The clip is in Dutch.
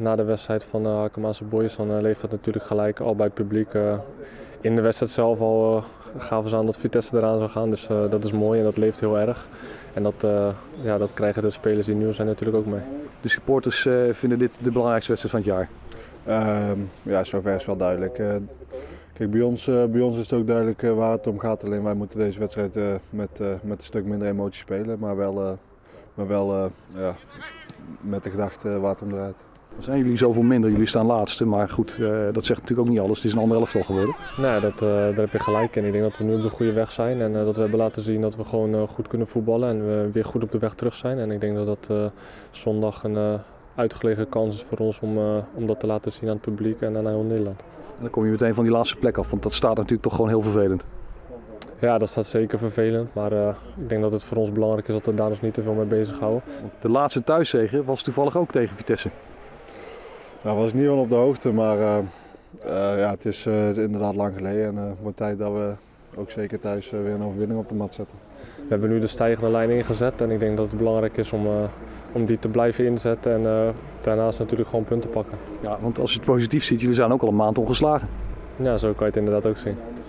Na de wedstrijd van de Arkemaanse Boys dan leeft dat natuurlijk gelijk al bij het publiek. In de wedstrijd zelf al gaven ze aan dat Vitesse eraan zou gaan, dus dat is mooi en dat leeft heel erg. En dat krijgen de spelers die nieuw zijn natuurlijk ook mee. De supporters vinden dit de belangrijkste wedstrijd van het jaar? Ja, zover is wel duidelijk. Kijk, bij ons is het ook duidelijk waar het om gaat. Alleen wij moeten deze wedstrijd met een stuk minder emotie spelen, maar wel met de gedachte waar het om draait. Zijn jullie zoveel minder? Jullie staan laatste, maar goed, dat zegt natuurlijk ook niet alles. Het is een ander elftal geworden. Nou, daar heb je gelijk in. Ik denk dat we nu op de goede weg zijn en dat we hebben laten zien dat we gewoon goed kunnen voetballen en we weer goed op de weg terug zijn. En ik denk dat dat zondag een uitgelegen kans is voor ons om dat te laten zien aan het publiek en aan heel Nederland. En dan kom je meteen van die laatste plek af, want dat staat natuurlijk toch gewoon heel vervelend. Ja, dat staat zeker vervelend, maar ik denk dat het voor ons belangrijk is dat we daar dus niet te veel mee bezighouden. De laatste thuiszege was toevallig ook tegen Vitesse. Nou, was ik niet wel op de hoogte, maar het is inderdaad lang geleden en het wordt tijd dat we ook zeker thuis weer een overwinning op de mat zetten. We hebben nu de stijgende lijn ingezet en ik denk dat het belangrijk is om die te blijven inzetten en daarnaast natuurlijk gewoon punten pakken. Ja, want als je het positief ziet, jullie zijn ook al een maand ongeslagen. Ja, zo kan je het inderdaad ook zien.